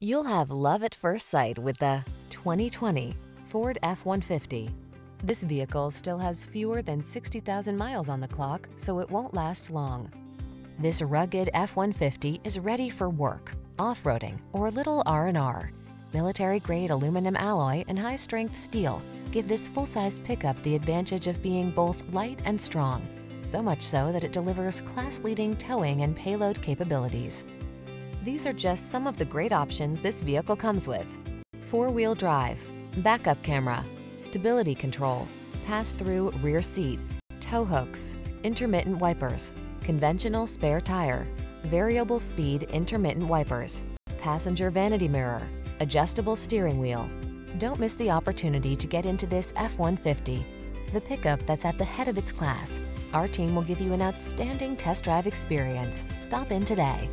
You'll have love at first sight with the 2020 Ford F-150. This vehicle still has fewer than 60,000 miles on the clock, so it won't last long. This rugged F-150 is ready for work, off-roading, or a little R&R. Military-grade aluminum alloy and high-strength steel give this full-size pickup the advantage of being both light and strong, so much so that it delivers class-leading towing and payload capabilities. These are just some of the great options this vehicle comes with: four-wheel drive, backup camera, stability control, pass-through rear seat, tow hooks, intermittent wipers, conventional spare tire, variable speed intermittent wipers, passenger vanity mirror, adjustable steering wheel. Don't miss the opportunity to get into this F-150, the pickup that's at the head of its class. Our team will give you an outstanding test drive experience. Stop in today.